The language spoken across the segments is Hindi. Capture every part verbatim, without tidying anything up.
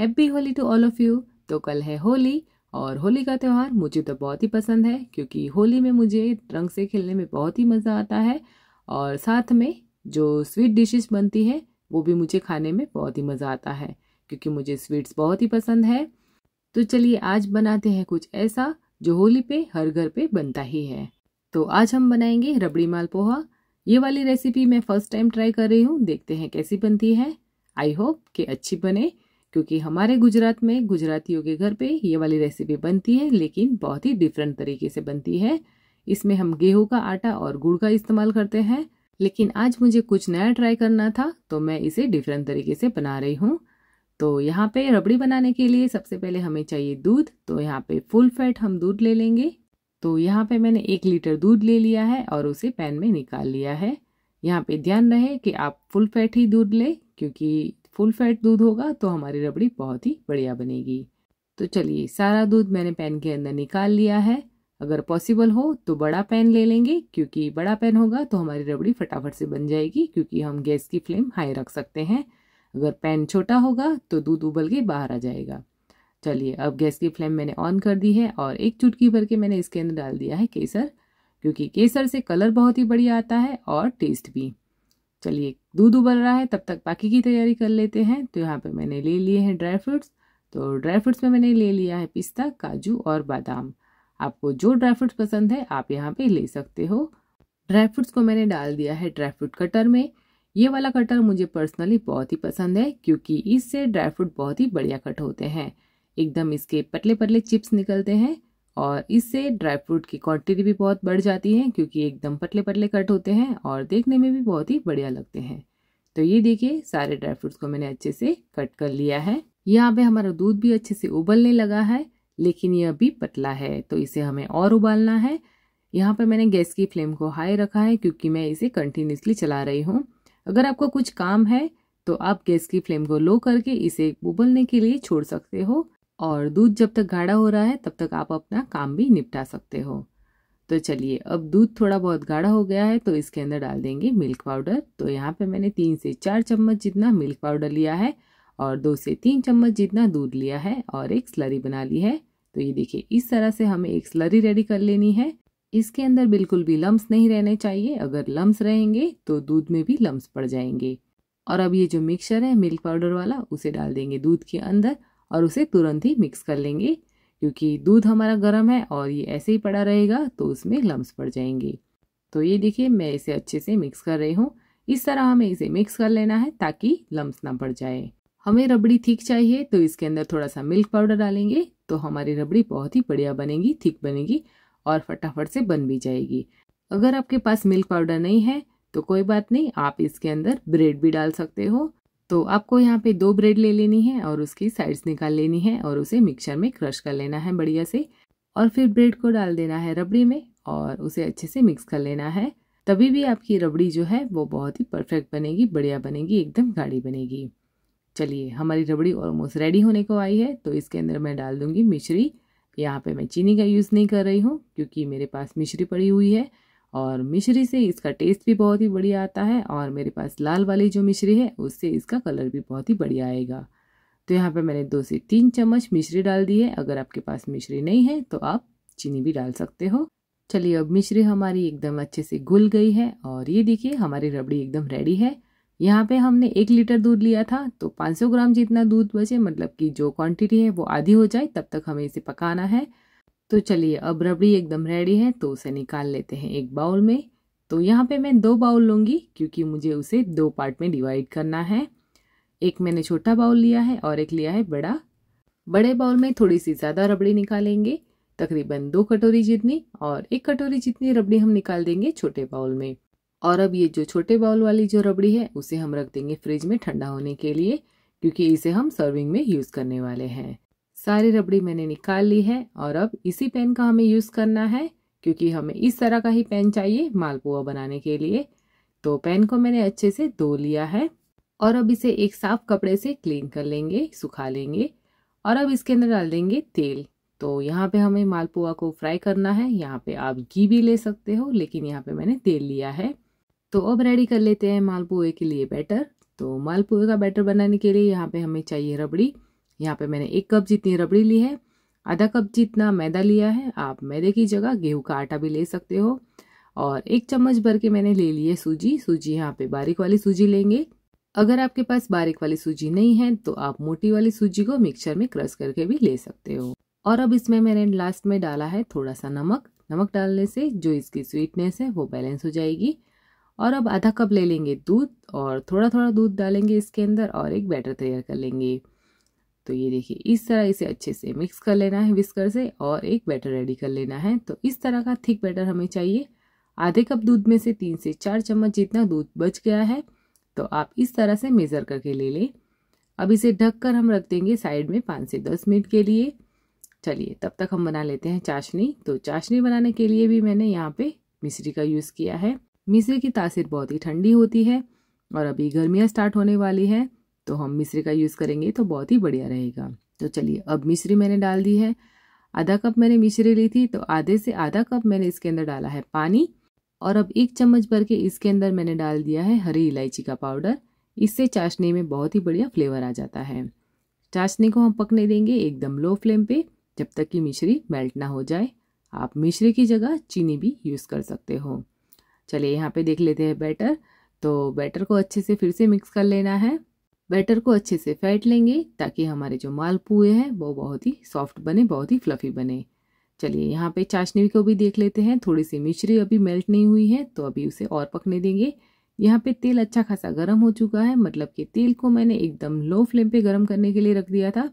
Happy Holi to all of you. तो कल है होली और होली का त्यौहार मुझे तो बहुत ही पसंद है, क्योंकि होली में मुझे रंग से खेलने में बहुत ही मज़ा आता है और साथ में जो स्वीट डिशेस बनती है वो भी मुझे खाने में बहुत ही मज़ा आता है, क्योंकि मुझे स्वीट्स बहुत ही पसंद है। तो चलिए आज बनाते हैं कुछ ऐसा जो होली पे हर घर पे बनता ही है। तो आज हम बनाएंगे रबड़ी मालपोहा। ये वाली रेसिपी मैं फर्स्ट टाइम ट्राई कर रही हूँ, देखते हैं कैसी बनती है। आई होप कि अच्छी बने, क्योंकि हमारे गुजरात में गुजरातियों के घर पे ये वाली रेसिपी बनती है, लेकिन बहुत ही डिफरेंट तरीके से बनती है। इसमें हम गेहूं का आटा और गुड़ का इस्तेमाल करते हैं, लेकिन आज मुझे कुछ नया ट्राई करना था तो मैं इसे डिफरेंट तरीके से बना रही हूँ। तो यहाँ पे रबड़ी बनाने के लिए सबसे पहले हमें चाहिए दूध। तो यहाँ पे फुल फैट हम दूध ले लेंगे। तो यहाँ पे मैंने एक लीटर दूध ले लिया है और उसे पैन में निकाल लिया है। यहाँ पे ध्यान रहे कि आप फुल फैट ही दूध लें, क्योंकि फुल फैट दूध होगा तो हमारी रबड़ी बहुत ही बढ़िया बनेगी। तो चलिए सारा दूध मैंने पैन के अंदर निकाल लिया है। अगर पॉसिबल हो तो बड़ा पैन ले लेंगे, क्योंकि बड़ा पैन होगा तो हमारी रबड़ी फटाफट से बन जाएगी, क्योंकि हम गैस की फ्लेम हाई रख सकते हैं। अगर पैन छोटा होगा तो दूध उबल के बाहर आ जाएगा। चलिए अब गैस की फ्लेम मैंने ऑन कर दी है और एक चुटकी भर के मैंने इसके अंदर डाल दिया है केसर, क्योंकि केसर से कलर बहुत ही बढ़िया आता है और टेस्ट भी। चलिए दूध उबल रहा है, तब तक बाकी की तैयारी कर लेते हैं। तो यहाँ पे मैंने ले लिए हैं ड्राई फ्रूट्स। तो ड्राई फ्रूट्स में मैंने ले लिया है पिस्ता, काजू और बादाम। आपको जो ड्राई फ्रूट्स पसंद है आप यहाँ पे ले सकते हो। ड्राई फ्रूट्स को मैंने डाल दिया है ड्राई फ्रूट कटर में। ये वाला कटर मुझे पर्सनली बहुत ही पसंद है, क्योंकि इससे ड्राई फ्रूट बहुत ही बढ़िया कट होते हैं, एकदम इसके पतले पतले चिप्स निकलते हैं और इससे ड्राई फ्रूट की क्वांटिटी भी बहुत बढ़ जाती है, क्योंकि एकदम पतले पतले कट होते हैं और देखने में भी बहुत ही बढ़िया लगते हैं। तो ये देखिए सारे ड्राई फ्रूट्स को मैंने अच्छे से कट कर लिया है। यहाँ पे हमारा दूध भी अच्छे से उबलने लगा है, लेकिन ये अभी पतला है तो इसे हमें और उबालना है। यहाँ पे मैंने गैस की फ्लेम को हाई रखा है, क्योंकि मैं इसे कंटिन्यूसली चला रही हूँ। अगर आपको कुछ काम है तो आप गैस की फ्लेम को लो करके इसे उबलने के लिए छोड़ सकते हो और दूध जब तक गाढ़ा हो रहा है तब तक आप अपना काम भी निपटा सकते हो। तो चलिए अब दूध थोड़ा बहुत गाढ़ा हो गया है तो इसके अंदर डाल देंगे मिल्क पाउडर। तो यहाँ पे मैंने तीन से चार चम्मच जितना मिल्क पाउडर लिया है और दो से तीन चम्मच जितना दूध लिया है और एक स्लरी बना ली है। तो ये देखिए इस तरह से हमें एक स्लरी रेडी कर लेनी है। इसके अंदर बिल्कुल भी लम्स नहीं रहने चाहिए, अगर लम्स रहेंगे तो दूध में भी लम्स पड़ जाएंगे। और अब ये जो मिक्सचर है मिल्क पाउडर वाला उसे डाल देंगे दूध के अंदर और उसे तुरंत ही मिक्स कर लेंगे, क्योंकि दूध हमारा गर्म है और ये ऐसे ही पड़ा रहेगा तो उसमें लम्स पड़ जाएंगे। तो ये देखिए मैं इसे अच्छे से मिक्स कर रही हूँ। इस तरह हमें इसे मिक्स कर लेना है ताकि लम्स ना पड़ जाए। हमें रबड़ी थिक चाहिए तो इसके अंदर थोड़ा सा मिल्क पाउडर डालेंगे तो हमारी रबड़ी बहुत ही बढ़िया बनेगी, थिक बनेगी और फटाफट से बन भी जाएगी। अगर आपके पास मिल्क पाउडर नहीं है तो कोई बात नहीं, आप इसके अंदर ब्रेड भी डाल सकते हो। तो आपको यहाँ पे दो ब्रेड ले लेनी है और उसकी साइड्स निकाल लेनी है और उसे मिक्सचर में क्रश कर लेना है बढ़िया से और फिर ब्रेड को डाल देना है रबड़ी में और उसे अच्छे से मिक्स कर लेना है। तभी भी आपकी रबड़ी जो है वो बहुत ही परफेक्ट बनेगी, बढ़िया बनेगी, एकदम गाढ़ी बनेगी। चलिए हमारी रबड़ी ऑलमोस्ट रेडी होने को आई है। तो इसके अंदर मैं डाल दूंगी मिश्री। यहाँ पे मैं चीनी का यूज़ नहीं कर रही हूँ, क्योंकि मेरे पास मिश्री पड़ी हुई है और मिश्री से इसका टेस्ट भी बहुत ही बढ़िया आता है और मेरे पास लाल वाली जो मिश्री है उससे इसका कलर भी बहुत ही बढ़िया आएगा। तो यहाँ पे मैंने दो से तीन चम्मच मिश्री डाल दी है। अगर आपके पास मिश्री नहीं है तो आप चीनी भी डाल सकते हो। चलिए अब मिश्री हमारी एकदम अच्छे से घुल गई है और ये देखिए हमारी रबड़ी एकदम रेडी है। यहाँ पे हमने एक लीटर दूध लिया था तो पाँच सौ ग्राम जितना दूध बचे, मतलब कि जो क्वांटिटी है वो आधी हो जाए तब तक हमें इसे पकाना है। तो चलिए अब रबड़ी एकदम रेडी है तो उसे निकाल लेते हैं एक बाउल में। तो यहाँ पे मैं दो बाउल लूँगी, क्योंकि मुझे उसे दो पार्ट में डिवाइड करना है। एक मैंने छोटा बाउल लिया है और एक लिया है बड़ा। बड़े बाउल में थोड़ी सी ज़्यादा रबड़ी निकालेंगे, तकरीबन दो कटोरी जितनी, और एक कटोरी जितनी रबड़ी हम निकाल देंगे छोटे बाउल में। और अब ये जो छोटे बाउल वाली जो रबड़ी है उसे हम रख देंगे फ्रिज में ठंडा होने के लिए, क्योंकि इसे हम सर्विंग में यूज़ करने वाले हैं। सारी रबड़ी मैंने निकाल ली है और अब इसी पैन का हमें यूज़ करना है, क्योंकि हमें इस तरह का ही पैन चाहिए मालपुआ बनाने के लिए। तो पैन को मैंने अच्छे से धो लिया है और अब इसे एक साफ कपड़े से क्लीन कर लेंगे, सुखा लेंगे। और अब इसके अंदर डाल देंगे तेल। तो यहाँ पे हमें मालपुआ को फ्राई करना है। यहाँ पे आप घी भी ले सकते हो, लेकिन यहाँ पे मैंने तेल लिया है। तो अब रेडी कर लेते हैं मालपुए के लिए बैटर। तो मालपुए का बैटर बनाने के लिए यहाँ पे हमें चाहिए रबड़ी। यहाँ पे मैंने एक कप जितनी रबड़ी ली है, आधा कप जितना मैदा लिया है। आप मैदे की जगह गेहूं का आटा भी ले सकते हो। और एक चम्मच भर के मैंने ले ली है सूजी। सूजी यहाँ पे बारीक वाली सूजी लेंगे। अगर आपके पास बारीक वाली सूजी नहीं है तो आप मोटी वाली सूजी को मिक्सर में क्रश करके भी ले सकते हो। और अब इसमें मैंने लास्ट में डाला है थोड़ा सा नमक। नमक डालने से जो इसकी स्वीटनेस है वो बैलेंस हो जाएगी। और अब आधा कप ले लेंगे दूध और थोड़ा थोड़ा दूध डालेंगे इसके अंदर और एक बैटर तैयार कर लेंगे। तो ये देखिए, इस तरह इसे अच्छे से मिक्स कर लेना है विस्कर से और एक बैटर रेडी कर लेना है। तो इस तरह का थिक बैटर हमें चाहिए। आधे कप दूध में से तीन से चार चम्मच जितना दूध बच गया है तो आप इस तरह से मेज़र करके ले लें। अब इसे ढककर हम रख देंगे साइड में पाँच से दस मिनट के लिए। चलिए तब तक हम बना लेते हैं चाशनी। तो चाशनी बनाने के लिए भी मैंने यहाँ पे मिश्री का यूज़ किया है। मिश्री की तासीर बहुत ही ठंडी होती है और अभी गर्मियाँ स्टार्ट होने वाली है तो हम मिश्री का यूज़ करेंगे तो बहुत ही बढ़िया रहेगा। तो चलिए अब मिश्री मैंने डाल दी है। आधा कप मैंने मिश्री ली थी तो आधे से आधा कप मैंने इसके अंदर डाला है पानी। और अब एक चम्मच भर के इसके अंदर मैंने डाल दिया है हरी इलायची का पाउडर। इससे चाशनी में बहुत ही बढ़िया फ्लेवर आ जाता है। चाशनी को हम पकने देंगे एकदम लो फ्लेम पे जब तक कि मिश्री मेल्ट ना हो जाए। आप मिश्री की जगह चीनी भी यूज़ कर सकते हो। चलिए यहाँ पे देख लेते हैं बैटर। तो बैटर को अच्छे से फिर से मिक्स कर लेना है। बैटर को अच्छे से फेंट लेंगे ताकि हमारे जो मालपुए हैं वो बहुत ही सॉफ्ट बने, बहुत ही फ्लफ़ी बने। चलिए यहाँ पे चाशनी को भी देख लेते हैं। थोड़ी सी मिश्री अभी मेल्ट नहीं हुई है तो अभी उसे और पकने देंगे। यहाँ पे तेल अच्छा खासा गर्म हो चुका है, मतलब कि तेल को मैंने एकदम लो फ्लेम पे गर्म करने के लिए रख दिया था।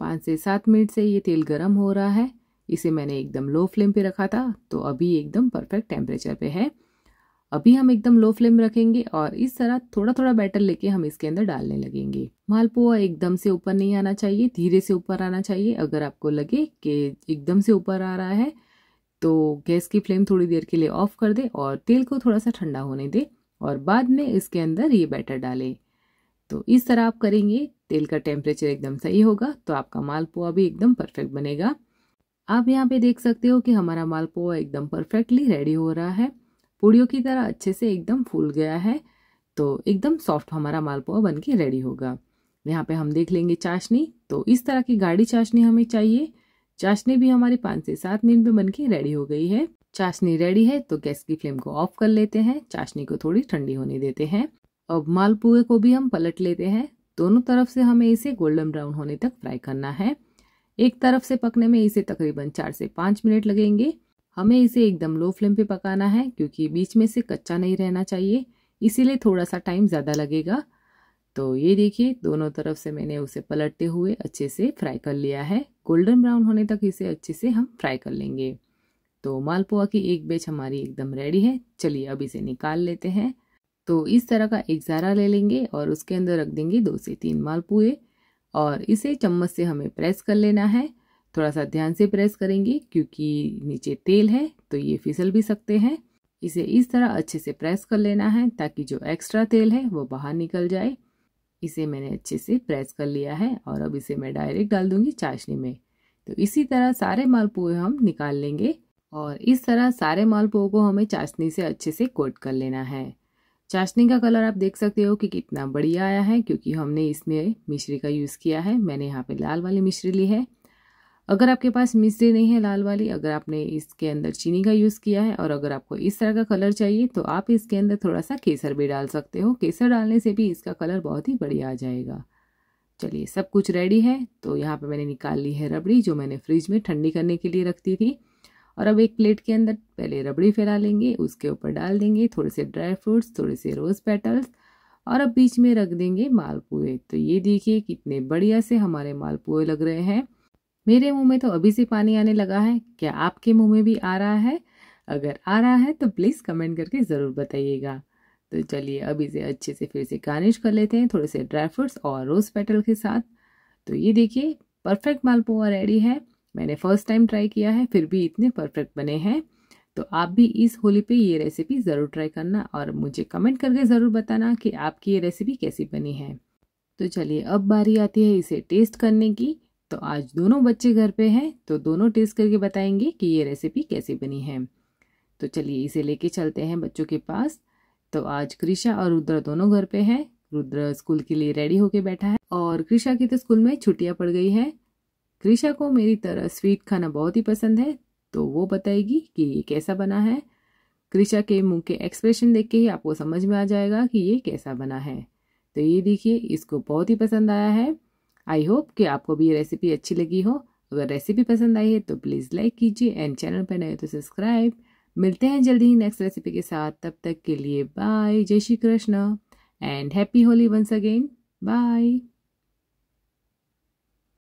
पाँच से सात मिनट से ये तेल गर्म हो रहा है। इसे मैंने एकदम लो फ्लेम पे रखा था तो अभी एकदम परफेक्ट टेम्परेचर पे है। अभी हम एकदम लो फ्लेम रखेंगे और इस तरह थोड़ा थोड़ा बैटर लेके हम इसके अंदर डालने लगेंगे। मालपुआ एकदम से ऊपर नहीं आना चाहिए, धीरे से ऊपर आना चाहिए। अगर आपको लगे कि एकदम से ऊपर आ रहा है तो गैस की फ्लेम थोड़ी देर के लिए ऑफ कर दे और तेल को थोड़ा सा ठंडा होने दे और बाद में इसके अंदर ये बैटर डालें। तो इस तरह आप करेंगे, तेल का टेम्परेचर एकदम सही होगा तो आपका मालपुआ भी एकदम परफेक्ट बनेगा। आप यहाँ पे देख सकते हो कि हमारा मालपुआ एकदम परफेक्टली रेडी हो रहा है। पूड़ियों की तरह अच्छे से एकदम फूल गया है। तो एकदम सॉफ्ट हमारा मालपुआ बनके रेडी होगा। यहाँ पे हम देख लेंगे चाशनी। तो इस तरह की गाढ़ी चाशनी हमें चाहिए। चाशनी भी हमारी पाँच से सात मिनट में बनके रेडी हो गई है। चाशनी रेडी है तो गैस की फ्लेम को ऑफ कर लेते हैं। चाशनी को थोड़ी ठंडी होने देते हैं। अब मालपुए को भी हम पलट लेते हैं। दोनों तरफ से हमें इसे गोल्डन ब्राउन होने तक फ्राई करना है। एक तरफ से पकने में इसे तकरीबन चार से पाँच मिनट लगेंगे। हमें इसे एकदम लो फ्लेम पे पकाना है क्योंकि बीच में से कच्चा नहीं रहना चाहिए, इसीलिए थोड़ा सा टाइम ज़्यादा लगेगा। तो ये देखिए, दोनों तरफ से मैंने उसे पलटते हुए अच्छे से फ्राई कर लिया है। गोल्डन ब्राउन होने तक इसे अच्छे से हम फ्राई कर लेंगे। तो मालपुआ की एक बैच हमारी एकदम रेडी है। चलिए अब इसे निकाल लेते हैं। तो इस तरह का एक ज़ारा ले लेंगे और उसके अंदर रख देंगे दो से तीन मालपुए और इसे चम्मच से हमें प्रेस कर लेना है। थोड़ा सा ध्यान से प्रेस करेंगे क्योंकि नीचे तेल है तो ये फिसल भी सकते हैं। इसे इस तरह अच्छे से प्रेस कर लेना है ताकि जो एक्स्ट्रा तेल है वो बाहर निकल जाए। इसे मैंने अच्छे से प्रेस कर लिया है और अब इसे मैं डायरेक्ट डाल दूंगी चाशनी में। तो इसी तरह सारे मालपुए हम निकाल लेंगे और इस तरह सारे मालपुओं को हमें चाशनी से अच्छे से कोट कर लेना है। चाशनी का कलर आप देख सकते हो कि कितना बढ़िया आया है क्योंकि हमने इसमें मिश्री का यूज़ किया है। मैंने यहाँ पे लाल वाली मिश्री ली है। अगर आपके पास मिश्री नहीं है लाल वाली, अगर आपने इसके अंदर चीनी का यूज़ किया है और अगर आपको इस तरह का कलर चाहिए तो आप इसके अंदर थोड़ा सा केसर भी डाल सकते हो। केसर डालने से भी इसका कलर बहुत ही बढ़िया आ जाएगा। चलिए सब कुछ रेडी है। तो यहाँ पे मैंने निकाल ली है रबड़ी जो मैंने फ्रिज में ठंडी करने के लिए रखती थी। और अब एक प्लेट के अंदर पहले रबड़ी फैला लेंगे, उसके ऊपर डाल देंगे थोड़े से ड्राई फ्रूट्स, थोड़े से रोज़ पेटल्स और अब बीच में रख देंगे मालपुए। तो ये देखिए कितने बढ़िया से हमारे मालपुए लग रहे हैं। मेरे मुंह में तो अभी से पानी आने लगा है। क्या आपके मुंह में भी आ रहा है? अगर आ रहा है तो प्लीज़ कमेंट करके ज़रूर बताइएगा। तो चलिए अब इसे अच्छे से फिर से गार्निश कर लेते हैं थोड़े से ड्राई फ्रूट्स और रोज़ पेटल के साथ। तो ये देखिए परफेक्ट मालपुआ रेडी है। मैंने फर्स्ट टाइम ट्राई किया है फिर भी इतने परफेक्ट बने हैं। तो आप भी इस होली पे ये रेसिपी ज़रूर ट्राई करना और मुझे कमेंट करके ज़रूर बताना कि आपकी ये रेसिपी कैसी बनी है। तो चलिए अब बारी आती है इसे टेस्ट करने की। तो आज दोनों बच्चे घर पे हैं तो दोनों टेस्ट करके बताएंगे कि ये रेसिपी कैसी बनी है। तो चलिए इसे लेके चलते हैं बच्चों के पास। तो आज कृषा और रुद्र दोनों घर पे हैं। रुद्र स्कूल के लिए रेडी होके बैठा है और कृषा की तो स्कूल में छुट्टियां पड़ गई है। कृषा को मेरी तरह स्वीट खाना बहुत ही पसंद है, तो वो बताएगी कि ये कैसा बना है। कृषा के मुंह के एक्सप्रेशन देख के ही आपको समझ में आ जाएगा कि ये कैसा बना है। तो ये देखिए, इसको बहुत ही पसंद आया है। आई होप कि आपको भी ये रेसिपी अच्छी लगी हो। अगर रेसिपी पसंद आई है तो प्लीज़ लाइक कीजिए एंड चैनल पर नए हो तो सब्सक्राइब। मिलते हैं जल्दी ही नेक्स्ट रेसिपी के साथ, तब तक के लिए बाय। जय Shri Krishna and happy Holi once again. Bye.